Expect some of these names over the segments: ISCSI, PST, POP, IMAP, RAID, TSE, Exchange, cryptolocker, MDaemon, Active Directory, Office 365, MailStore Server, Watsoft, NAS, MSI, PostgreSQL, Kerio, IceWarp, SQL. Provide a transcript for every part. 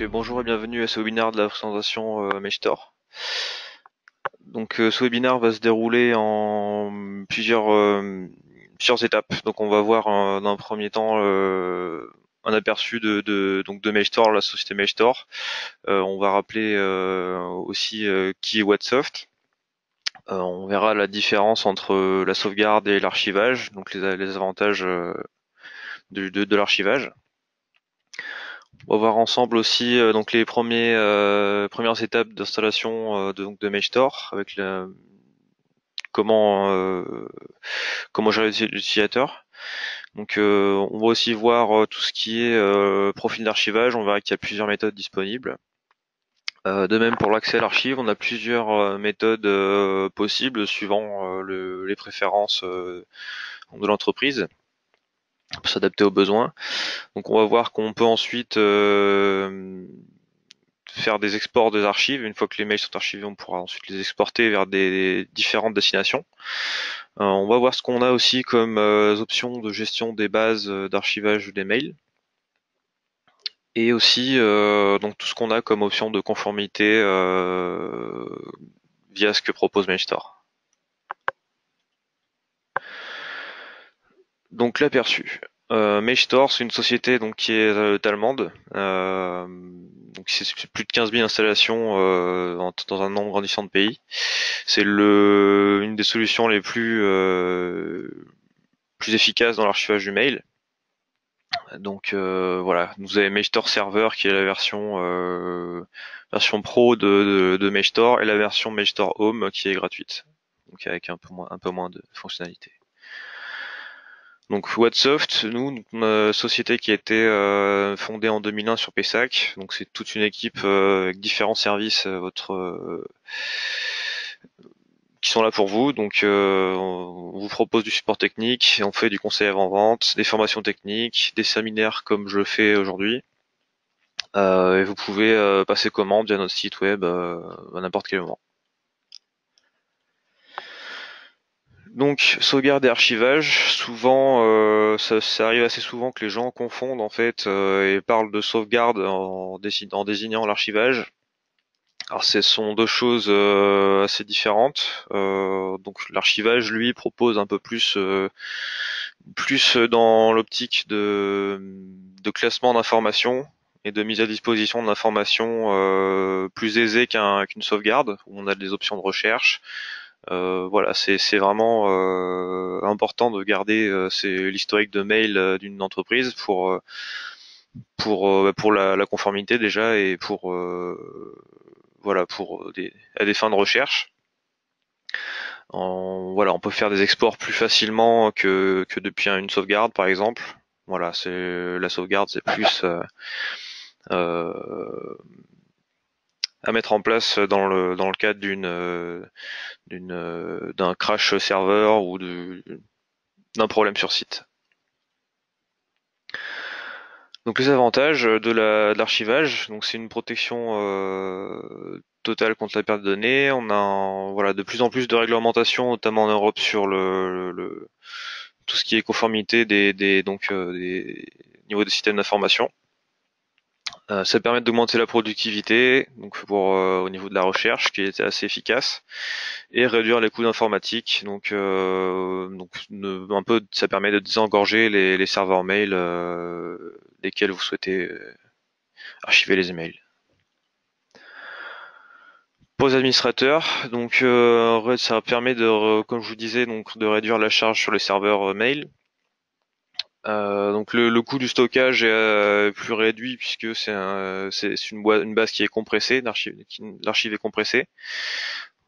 Donc bonjour et bienvenue à ce webinaire de la présentation MailStore. Donc ce webinaire va se dérouler en plusieurs étapes. Donc on va voir dans un premier temps un aperçu de MailStore, la société MailStore. On va rappeler aussi qui est Watsoft. On verra la différence entre la sauvegarde et l'archivage, donc les avantages de l'archivage. On va voir ensemble aussi donc les premières étapes d'installation de MailStore, avec comment gérer l'utilisateur. Donc on va aussi voir tout ce qui est profil d'archivage. On verra qu'il y a plusieurs méthodes disponibles. De même, pour l'accès à l'archive, on a plusieurs méthodes possibles suivant les préférences de l'entreprise, pour s'adapter aux besoins. Donc on va voir qu'on peut ensuite faire des exports des archives. Une fois que les mails sont archivés, on pourra ensuite les exporter vers des différentes destinations. On va voir ce qu'on a aussi comme options de gestion des bases d'archivage des mails. Et aussi donc tout ce qu'on a comme option de conformité via ce que propose MailStore. Donc l'aperçu. MailStore, c'est une société donc qui est allemande. Donc c'est plus de 15 000 installations dans un nombre grandissant de pays. C'est une des solutions les plus efficaces dans l'archivage du mail. Donc voilà, vous avez MailStore Server qui est la version pro de MailStore, et la version MailStore Home qui est gratuite, donc avec un peu moins de fonctionnalités. Donc Watsoft, nous, une société qui a été fondée en 2001 sur PSAC. Donc c'est toute une équipe avec différents services qui sont là pour vous. Donc on vous propose du support technique, on fait du conseil avant-vente, des formations techniques, des séminaires comme je le fais aujourd'hui. Et vous pouvez passer commande via notre site web à n'importe quel moment. Donc sauvegarde et archivage, souvent ça arrive assez souvent que les gens confondent en fait et parlent de sauvegarde en désignant l'archivage. Alors ce sont deux choses assez différentes. Donc l'archivage, lui, propose un peu plus dans l'optique de classement d'informations et de mise à disposition d'informations plus aisées qu'une sauvegarde, où on a des options de recherche. Voilà, c'est vraiment important de garder l'historique de mail d'une entreprise pour la conformité déjà, et pour voilà, à des fins de recherche. Voilà, on peut faire des exports plus facilement que depuis une sauvegarde par exemple. Voilà, la sauvegarde, c'est plus à mettre en place dans le cadre d'un crash serveur ou d'un problème sur site. Donc les avantages de l'archivage, donc c'est une protection totale contre la perte de données. On a voilà, de plus en plus de réglementations, notamment en Europe, sur tout ce qui est conformité des niveaux des systèmes d'information. Ça permet d'augmenter la productivité, donc au niveau de la recherche, qui était assez efficace, et réduire les coûts d'informatique. Donc, ça permet de désengorger les serveurs mail desquels vous souhaitez archiver les emails. Pour les administrateurs, donc ça permet comme je vous disais, donc de réduire la charge sur les serveurs mail. Donc le coût du stockage est plus réduit, puisque c'est une base qui est compressée, l'archive est compressée.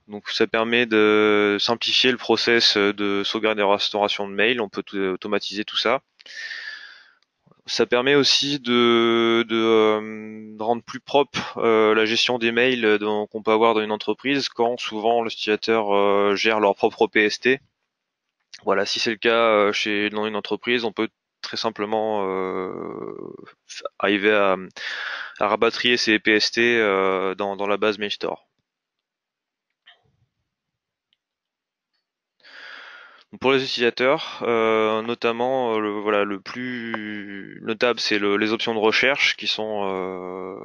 Donc ça permet de simplifier le process de sauvegarde et restauration de mail. On peut automatiser tout ça. Ça permet aussi de rendre plus propre la gestion des mails qu'on peut avoir dans une entreprise, quand souvent les utilisateurs gèrent leur propre PST. Voilà, si c'est le cas dans une entreprise, on peut très simplement arriver à rapatrier ces PST dans la base MailStore. Pour les utilisateurs, notamment, voilà, le plus notable, c'est les options de recherche qui sont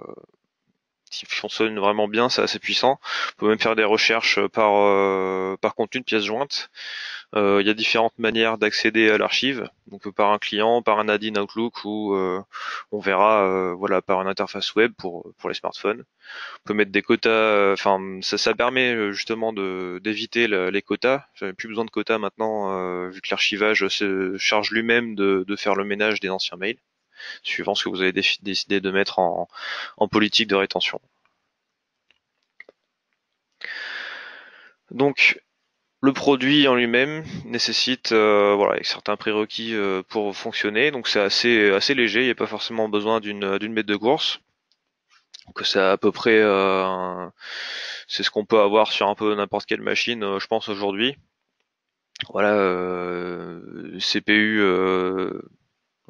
qui fonctionne vraiment bien, c'est assez puissant. Vous pouvez même faire des recherches par contenu de pièces jointes. Il y a différentes manières d'accéder à l'archive, donc par un client, par un add-in Outlook ou on verra voilà, par une interface web pour les smartphones. On peut mettre des quotas, enfin ça permet justement d'éviter les quotas. J'avais plus besoin de quotas maintenant vu que l'archivage se charge lui-même de faire le ménage des anciens mails, suivant ce que vous avez décidé de mettre en politique de rétention. Donc le produit en lui-même nécessite voilà, certains prérequis pour fonctionner, donc c'est assez léger, il n'y a pas forcément besoin d'une bête de course. Donc c'est à peu près c'est ce qu'on peut avoir sur un peu n'importe quelle machine, je pense aujourd'hui. Voilà, un CPU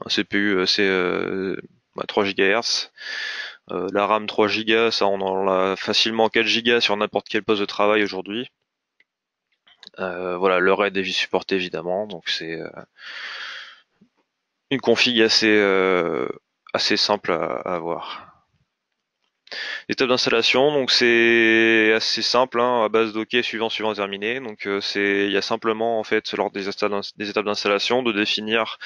c'est 3 GHz. La RAM 3 Go, ça on en a facilement 4 Go sur n'importe quel poste de travail aujourd'hui. Voilà, le RAID est supporté évidemment, donc c'est une config assez simple à avoir. L'étape d'installation, donc c'est assez simple, hein, à base d'OK, suivant, terminé. Donc il y a simplement en fait lors des étapes d'installation de définir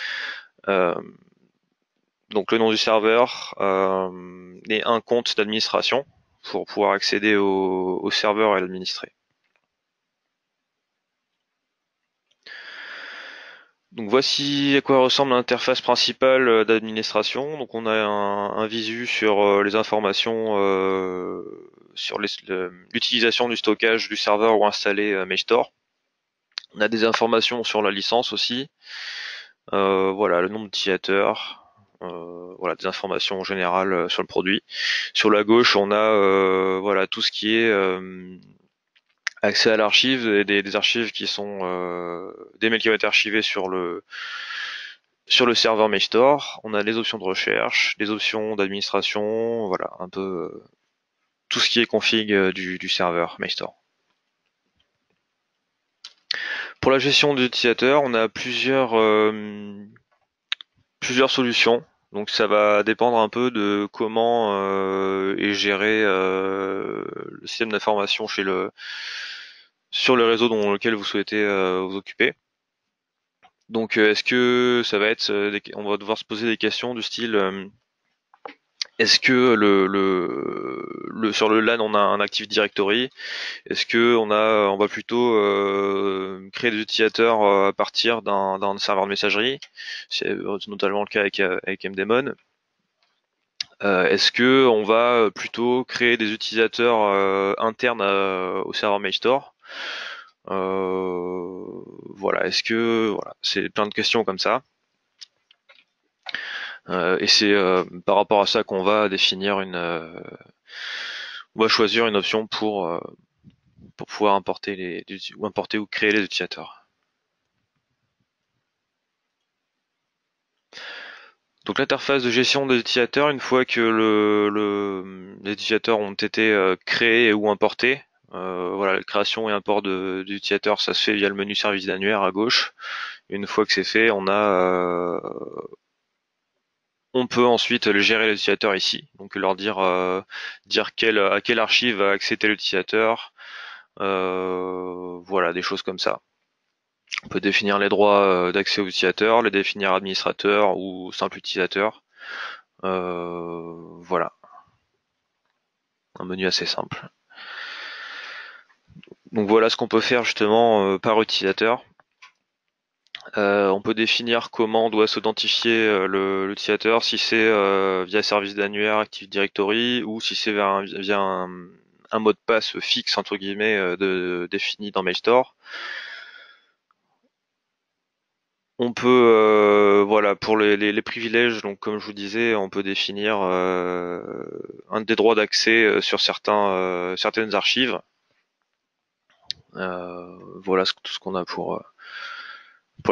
donc le nom du serveur et un compte d'administration pour pouvoir accéder au serveur et l'administrer. Donc voici à quoi ressemble l'interface principale d'administration. Donc on a un visu sur les informations sur l'utilisation du stockage du serveur où installer MailStore. On a des informations sur la licence aussi. Voilà, le nombre d'utilisateurs. Voilà, des informations en général sur le produit. Sur la gauche, on a voilà tout ce qui est accès à l'archive, des archives qui sont des mails qui vont être archivés sur le serveur MailStore. On a les options de recherche, les options d'administration, voilà un peu tout ce qui est config du serveur MailStore. Pour la gestion des utilisateurs, on a plusieurs solutions. Donc ça va dépendre un peu de comment est géré le système d'information sur le réseau dans lequel vous souhaitez vous occuper. Donc est-ce que ça va être, on va devoir se poser des questions du style est-ce que sur le LAN on a un Active Directory? Est-ce que on va plutôt créer des utilisateurs à partir d'un serveur de messagerie? C'est notamment le cas avec MDaemon. Est-ce que on va plutôt créer des utilisateurs internes au serveur MailStore? Voilà, est-ce que voilà, c'est plein de questions comme ça. Et c'est par rapport à ça qu'on va définir on va choisir une option pour pouvoir importer ou créer les utilisateurs. Donc l'interface de gestion des utilisateurs, une fois que les utilisateurs ont été créés ou importés, voilà, la création et import d'utilisateurs, ça se fait via le menu service d'annuaire à gauche. Et une fois que c'est fait, on peut ensuite gérer les utilisateurs ici, donc leur dire à quelle archive va accéder l'utilisateur, voilà, des choses comme ça. On peut définir les droits d'accès aux utilisateurs, les définir administrateur ou simple utilisateur, voilà, un menu assez simple. Donc voilà ce qu'on peut faire justement par utilisateur. On peut définir comment doit s'identifier l'utilisateur, si c'est via service d'annuaire Active Directory ou si c'est via un mot de passe fixe entre guillemets défini dans MailStore. On peut voilà, pour les privilèges, donc comme je vous disais, on peut définir un des droits d'accès sur certaines archives. Voilà tout ce qu'on a pour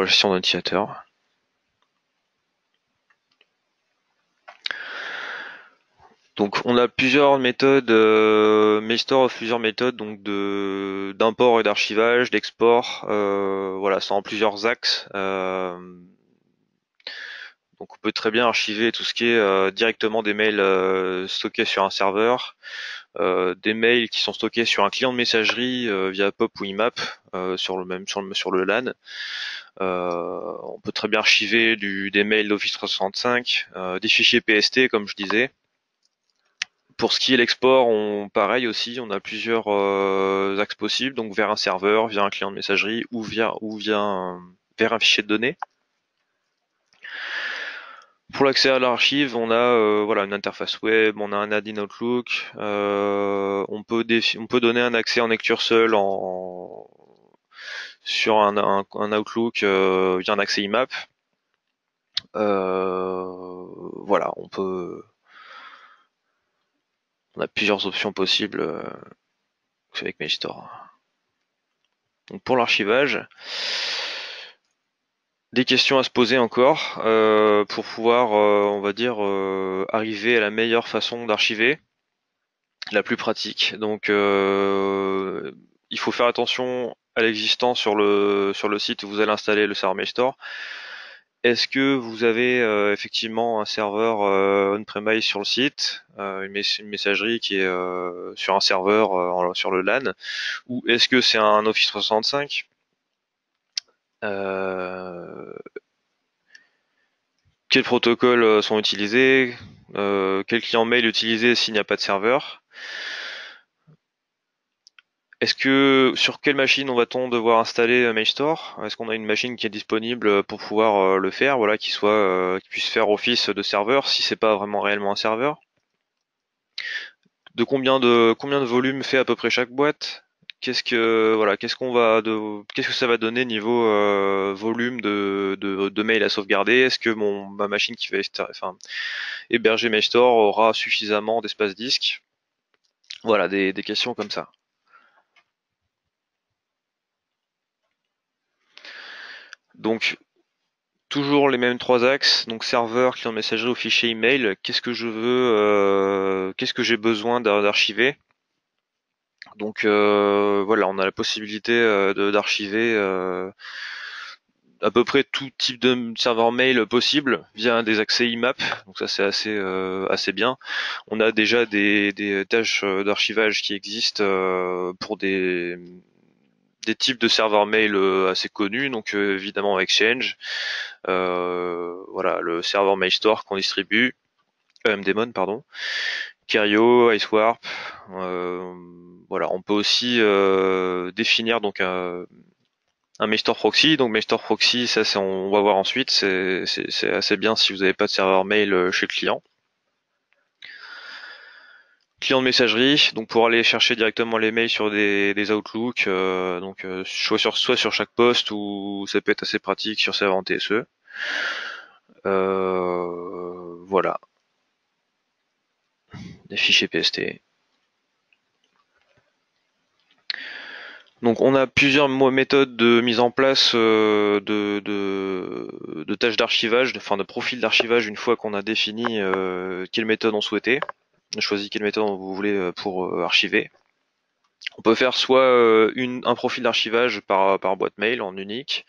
la gestion d'un utilisateur. Donc on a plusieurs méthodes, MailStore offre plusieurs méthodes donc d'import et d'archivage, d'export, voilà, ça en plusieurs axes. Donc on peut très bien archiver tout ce qui est directement des mails stockés sur un serveur. des mails qui sont stockés sur un client de messagerie via POP ou IMAP sur le LAN. On peut très bien archiver des mails d'Office 365, des fichiers PST comme je disais. Pour ce qui est l'export, pareil aussi, on a plusieurs axes possibles, donc vers un serveur, via un client de messagerie ou vers un fichier de données. Pour l'accès à l'archive, on a voilà, une interface web, on a un add-in Outlook, on peut donner un accès en lecture seule sur un Outlook via un accès IMAP. Voilà, on a plusieurs options possibles avec MailStore. Donc pour l'archivage, des questions à se poser encore pour pouvoir, on va dire, arriver à la meilleure façon d'archiver, la plus pratique. Donc il faut faire attention à l'existant sur le site où vous allez installer le serveur MailStore. Est-ce que vous avez effectivement un serveur on-premise sur le site, une messagerie qui est sur un serveur sur le LAN, ou est-ce que c'est un Office 365? Quels protocoles sont utilisés, quel client mail utiliser s'il n'y a pas de serveur? Est-ce que sur quelle machine va-t-on devoir installer MailStore? Est-ce qu'on a une machine qui est disponible pour pouvoir le faire, voilà, qui puisse faire office de serveur si c'est pas vraiment réellement un serveur? De combien de volume fait à peu près chaque boîte? Qu'est-ce que ça va donner niveau volume de mail à sauvegarder? Est-ce que ma machine qui va héberger MailStore aura suffisamment d'espace disque? Voilà, des questions comme ça. Donc, toujours les mêmes trois axes, donc serveur, client messagerie ou fichier email. Qu'est-ce que j'ai besoin d'archiver? Donc voilà, on a la possibilité d'archiver à peu près tout type de serveur mail possible via des accès IMAP, donc ça c'est assez bien. On a déjà des tâches d'archivage qui existent pour des types de serveurs mail assez connus, donc évidemment Exchange, voilà, le serveur MailStore qu'on distribue, MDaemon pardon, Kerio, IceWarp, voilà, on peut aussi définir donc un MailStore proxy. Donc MailStore proxy, ça on va voir ensuite, c'est assez bien si vous n'avez pas de serveur mail chez le client. Client de messagerie, donc pour aller chercher directement les mails sur des Outlook, donc soit sur chaque poste, ou ça peut être assez pratique sur serveur en TSE. Voilà. Des fichiers PST. Donc on a plusieurs méthodes de mise en place de tâches d'archivage, de profils d'archivage, une fois qu'on a défini quelle méthode on souhaitait. On choisit quelle méthode vous voulez pour archiver. On peut faire soit un profil d'archivage par boîte mail en unique,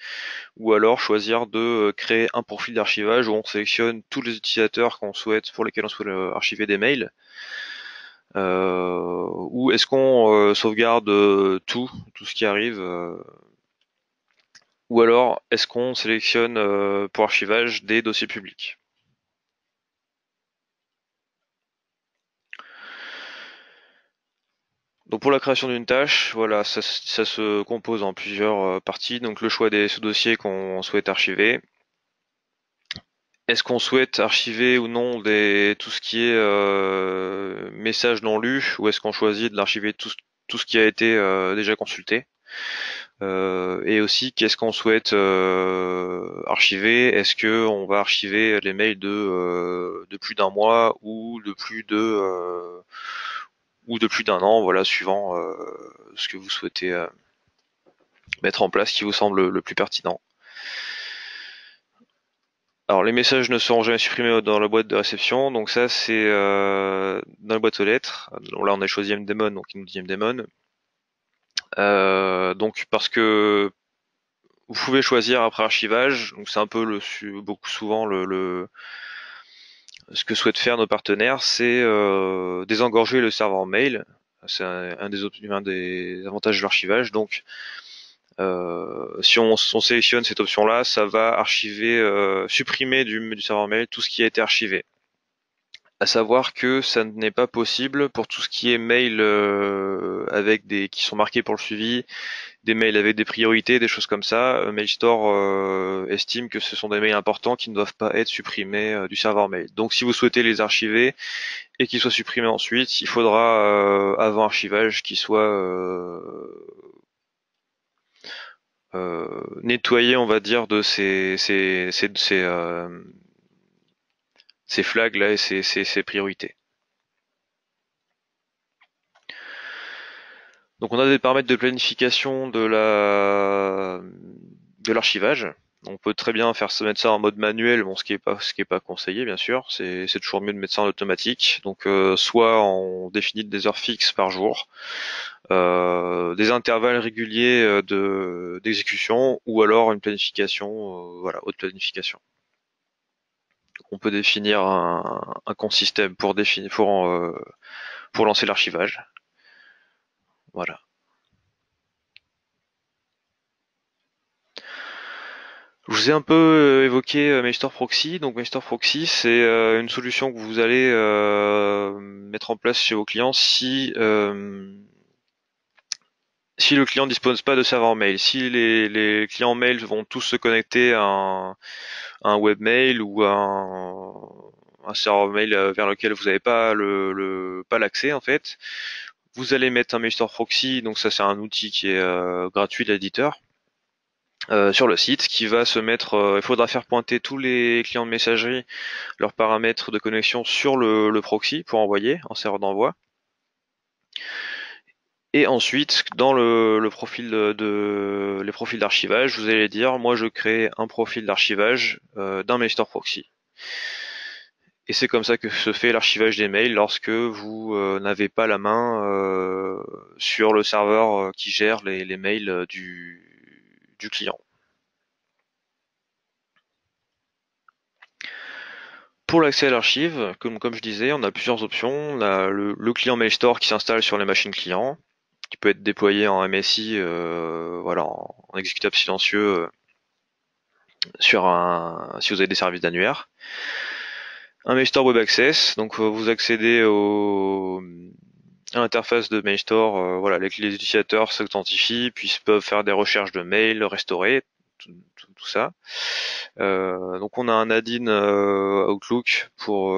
ou alors choisir de créer un profil d'archivage où on sélectionne tous les utilisateurs pour lesquels on souhaite archiver des mails. Ou est-ce qu'on sauvegarde tout ce qui arrive, ou alors est-ce qu'on sélectionne pour archivage des dossiers publics. Donc pour la création d'une tâche, voilà, ça se compose en plusieurs parties. Donc le choix des sous-dossiers qu'on souhaite archiver. Est-ce qu'on souhaite archiver ou non tout ce qui est messages non lus, ou est-ce qu'on choisit de l'archiver tout ce qui a été déjà consulté, et aussi qu'est-ce qu'on souhaite archiver? Est-ce qu'on va archiver les mails de plus d'un mois ou de plus d'un an, voilà, suivant ce que vous souhaitez mettre en place, qui vous semble le plus pertinent. Alors les messages ne seront jamais supprimés dans la boîte de réception, donc ça c'est dans la boîte aux lettres. Là on a choisi MDaemon, donc il nous dit MDaemon. Donc parce que vous pouvez choisir après archivage, donc c'est un peu ce que souhaitent faire nos partenaires, c'est désengorger le serveur mail. C'est un des avantages de l'archivage. Donc, si on sélectionne cette option-là, ça va archiver, supprimer du serveur mail tout ce qui a été archivé. À savoir que ça n'est pas possible pour tout ce qui est mail avec qui sont marqués pour le suivi, des mails avec des priorités, des choses comme ça. MailStore estime que ce sont des mails importants qui ne doivent pas être supprimés du serveur mail. Donc si vous souhaitez les archiver et qu'ils soient supprimés ensuite, il faudra avant archivage qu'ils soient nettoyés, on va dire, de ces flags là et ces priorités. Donc on a des paramètres de planification de l'archivage. On peut très bien mettre ça en mode manuel, bon, ce qui est pas conseillé bien sûr, c'est toujours mieux de mettre ça en automatique. Donc soit on définit des heures fixes par jour, des intervalles réguliers d'exécution, ou alors une planification, voilà, haute planification. On peut définir un consystem pour lancer l'archivage. Voilà. Je vous ai un peu évoqué MailStore Proxy. Donc MailStore Proxy, c'est une solution que vous allez mettre en place chez vos clients si le client ne dispose pas de serveur mail. Si les clients mail vont tous se connecter à un webmail ou un serveur mail vers lequel vous n'avez pas l'accès, en fait, vous allez mettre un MailStore Proxy. Donc ça, c'est un outil qui est gratuit de l'éditeur sur le site, qui va se mettre, il faudra faire pointer tous les clients de messagerie leurs paramètres de connexion sur le proxy pour envoyer en serveur d'envoi. Et ensuite, dans le profil les profils d'archivage, vous allez dire, moi je crée un profil d'archivage d'un MailStore Proxy. Et c'est comme ça que se fait l'archivage des mails lorsque vous n'avez pas la main sur le serveur qui gère les mails du client. Pour l'accès à l'archive, comme je disais, on a plusieurs options. On a le client MailStore qui s'installe sur les machines clients, qui peut être déployé en MSI, voilà, en exécutable silencieux, si vous avez des services d'annuaire. Un MailStore Web Access, donc vous accédez à l'interface de MailStore, voilà, les utilisateurs s'authentifient, puis peuvent faire des recherches de mails, restaurer, tout ça. Donc on a un add-in Outlook pour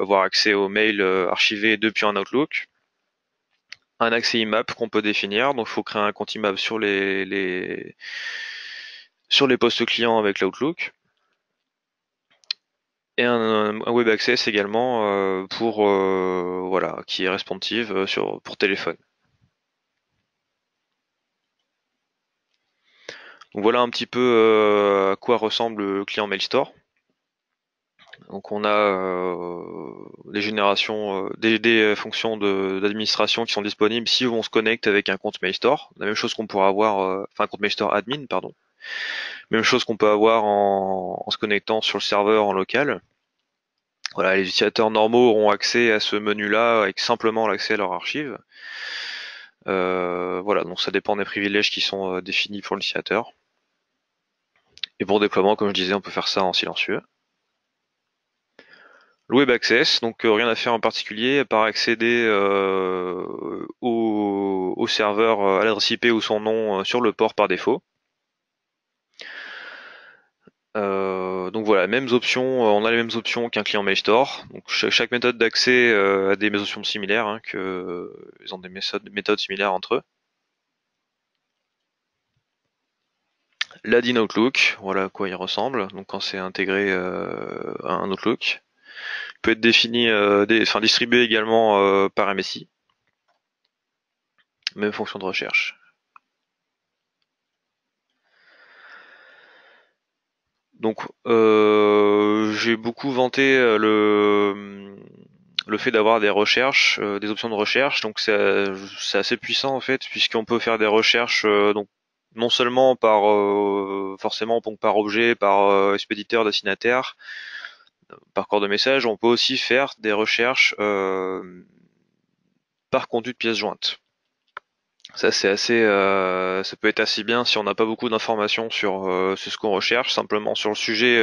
avoir accès aux mails archivés depuis un Outlook. Un accès IMAP qu'on peut définir, donc il faut créer un compte IMAP sur les postes clients avec l'Outlook. Et un Web Access également pour voilà, qui est responsive pour téléphone. Donc voilà un petit peu à quoi ressemble le client MailStore. Donc on a des fonctions d'administration qui sont disponibles si on se connecte avec un compte MailStore. La même chose qu'on pourra avoir, enfin un compte MailStore admin, pardon. Même chose qu'on peut avoir en se connectant sur le serveur en local. Voilà, les utilisateurs normaux auront accès à ce menu-là avec simplement l'accès à leur archive. Voilà, donc ça dépend des privilèges qui sont définis pour l'utilisateur. Et pour déploiement, comme je disais, on peut faire ça en silencieux. Le Web Access, donc rien à faire en particulier, à part accéder au serveur, à l'adresse IP ou son nom sur le port par défaut. Donc voilà, mêmes options, on a les mêmes options qu'un client MailStore. Donc chaque méthode d'accès a des options similaires, hein, ils ont des méthodes similaires entre eux. L'add-in Outlook, voilà à quoi il ressemble, donc quand c'est intégré à un Outlook. Il peut être défini, distribué également par MSI. Même fonction de recherche. Donc j'ai beaucoup vanté le fait d'avoir des recherches, des options de recherche. Donc c'est assez puissant en fait, puisqu'on peut faire des recherches donc non seulement par forcément donc par objet, par expéditeur, destinataire, par corps de message. On peut aussi faire des recherches par conduite pièce jointe. Ça c'est assez, ça peut être assez bien si on n'a pas beaucoup d'informations sur ce qu'on recherche, simplement sur le sujet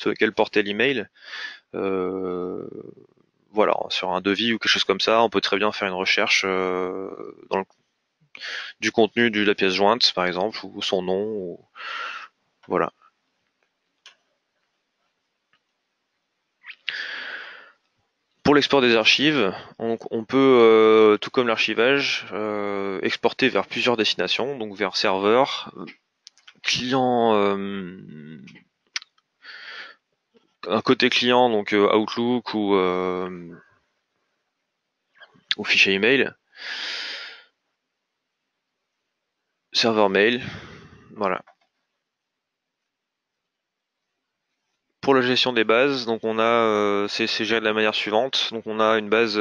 sur lequel portait l'email. Voilà, sur un devis ou quelque chose comme ça, on peut très bien faire une recherche dans du contenu de la pièce jointe, par exemple, ou son nom, ou... voilà. Pour l'export des archives, on peut, tout comme l'archivage, exporter vers plusieurs destinations, donc vers serveur, client, un côté client, donc Outlook ou fichier email, serveur mail, voilà. Pour la gestion des bases, donc on a c'est géré de la manière suivante. Donc on a une base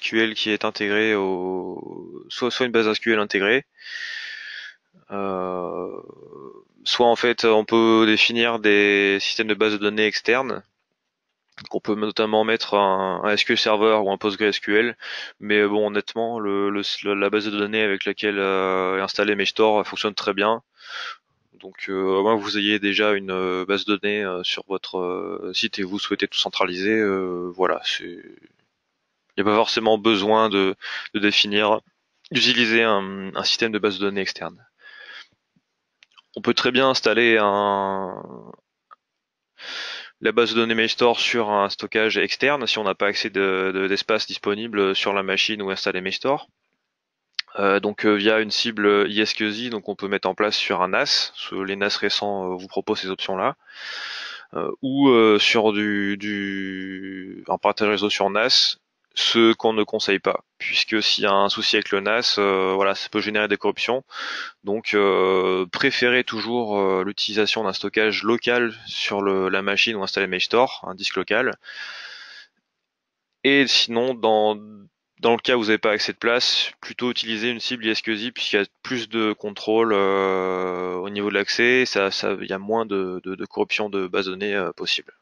SQL qui est intégrée au soit une base SQL intégrée, soit en fait on peut définir des systèmes de bases de données externes. On peut notamment mettre un SQL Server ou un PostgreSQL, mais bon, honnêtement, la base de données avec laquelle est installé MailStore fonctionne très bien. Donc, à moins que vous ayez déjà une base de données sur votre site et vous souhaitez tout centraliser, voilà, il n'y a pas forcément besoin d'utiliser un système de base de données externe. On peut très bien installer la base de données MailStore sur un stockage externe si on n'a pas accès d'espace disponible sur la machine où installer MailStore. Donc via une cible ISCSI, donc on peut mettre en place sur un NAS, les NAS récents vous proposent ces options-là, ou sur un partage réseau sur NAS, ce qu'on ne conseille pas, puisque s'il y a un souci avec le NAS, voilà, ça peut générer des corruptions. Donc préférez toujours l'utilisation d'un stockage local sur la machine où installer MailStore, un disque local. Et sinon, dans le cas où vous n'avez pas accès de place, plutôt utiliser une cible ISCSI puisqu'il y a plus de contrôle au niveau de l'accès, il y a moins de corruption de base de données possible.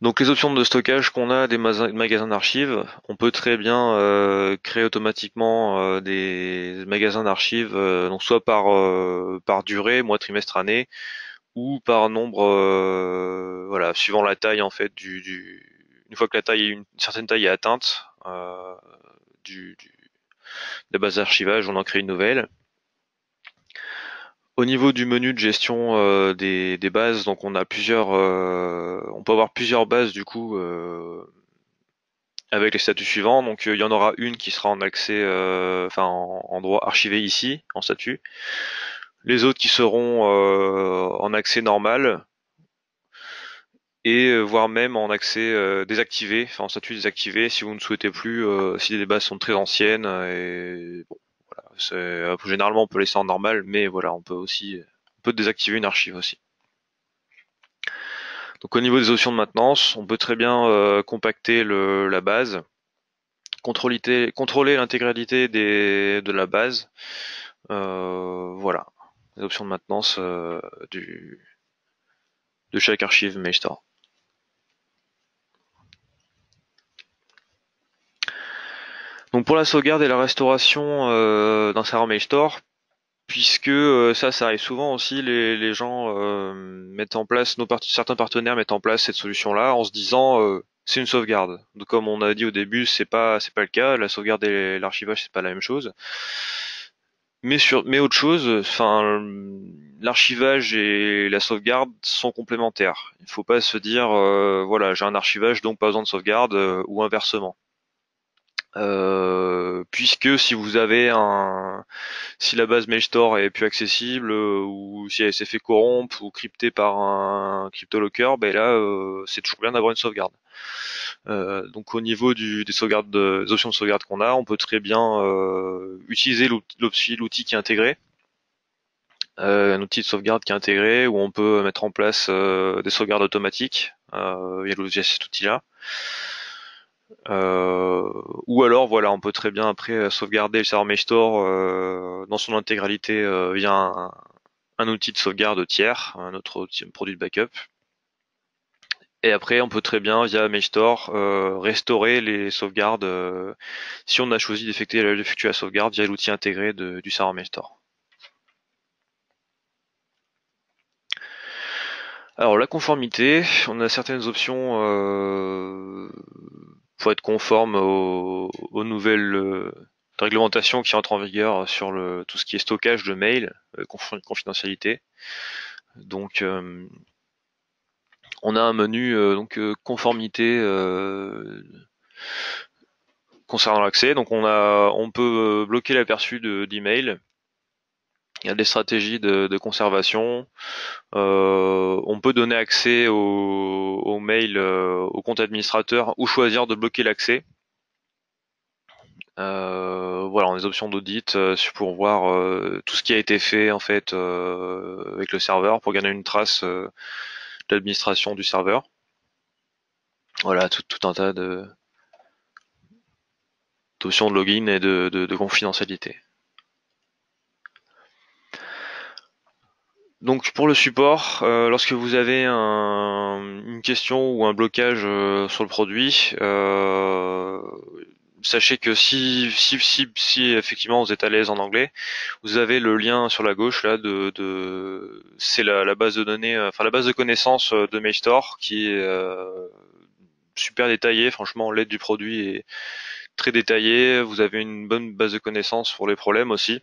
Donc les options de stockage qu'on a des magasins d'archives, on peut très bien créer automatiquement des magasins d'archives, donc soit par durée, mois, trimestre, année, ou par nombre, voilà, suivant la taille en fait une fois que une certaine taille est atteinte de la base d'archivage, on en crée une nouvelle. Au niveau du menu de gestion des bases, donc on a plusieurs, on peut avoir plusieurs bases du coup avec les statuts suivants. Donc il y en aura une qui sera en accès, enfin en droit archivé ici en statut. Les autres qui seront en accès normal et voire même en accès désactivé, enfin en statut désactivé si vous ne souhaitez plus, si les bases sont très anciennes. Et bon, voilà, généralement on peut laisser en normal, mais voilà, on peut désactiver une archive aussi. Donc au niveau des options de maintenance, on peut très bien compacter la base, contrôler l'intégralité de la base. Voilà. Les options de maintenance de chaque archive MailStore. Donc pour la sauvegarde et la restauration d'un serveur MailStore, puisque ça arrive souvent aussi, les gens mettent en place, certains partenaires mettent en place cette solution-là en se disant c'est une sauvegarde. Donc comme on a dit au début, c'est pas le cas, la sauvegarde et l'archivage c'est pas la même chose. Mais autre chose, enfin, l'archivage et la sauvegarde sont complémentaires. Il ne faut pas se dire, voilà, j'ai un archivage donc pas besoin de sauvegarde, ou inversement. Puisque si vous avez si la base MailStore est plus accessible, ou si elle s'est fait corrompre ou cryptée par un cryptolocker, ben là, c'est toujours bien d'avoir une sauvegarde. Donc au niveau des options de sauvegarde qu'on a, on peut très bien utiliser l'outil qui est intégré, un outil de sauvegarde qui est intégré, où on peut mettre en place des sauvegardes automatiques via cet outil-là. Ou alors voilà, on peut très bien après sauvegarder le serveur MailStore dans son intégralité via un outil de sauvegarde tiers, un autre outil, un produit de backup. Et après, on peut très bien, via MailStore, restaurer les sauvegardes si on a choisi d'effectuer la sauvegarde via l'outil intégré du serveur MailStore. Alors, la conformité, on a certaines options pour être conforme aux nouvelles réglementations qui entrent en vigueur sur tout ce qui est stockage de mails, confidentialité. Donc, on a un menu conformité concernant l'accès. Donc on peut bloquer l'aperçu d'email. Il y a des stratégies de conservation. On peut donner accès aux mails au compte administrateur ou choisir de bloquer l'accès. Voilà, on a des options d'audit pour voir tout ce qui a été fait en fait avec le serveur pour garder une trace. L'administration du serveur. Voilà, tout un tas d'options de login et de confidentialité. Donc pour le support, lorsque vous avez une question ou un blocage sur le produit, sachez que si effectivement vous êtes à l'aise en anglais, vous avez le lien sur la gauche là c'est la base de données, enfin la base de connaissances de MailStore qui est super détaillée. Franchement, l'aide du produit est très détaillée. Vous avez une bonne base de connaissances pour les problèmes aussi.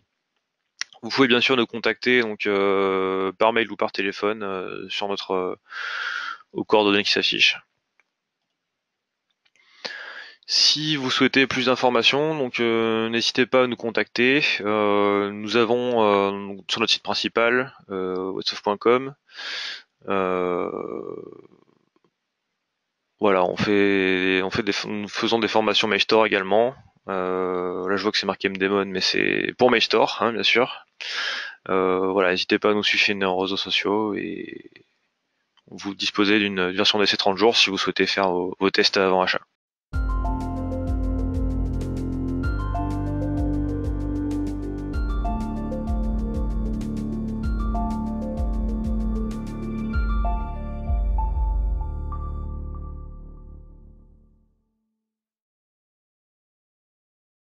Vous pouvez bien sûr nous contacter donc par mail ou par téléphone sur aux coordonnées qui s'affichent. Si vous souhaitez plus d'informations, donc n'hésitez pas à nous contacter. Nous avons sur notre site principal, watsoft.com. Voilà, nous faisons des formations MailStore également. Là, je vois que c'est marqué MDaemon, mais c'est pour MailStore, hein, bien sûr. Voilà, n'hésitez pas à nous suivre nos réseaux sociaux et vous disposez d'une version d'essai 30 jours si vous souhaitez faire vos tests avant achat.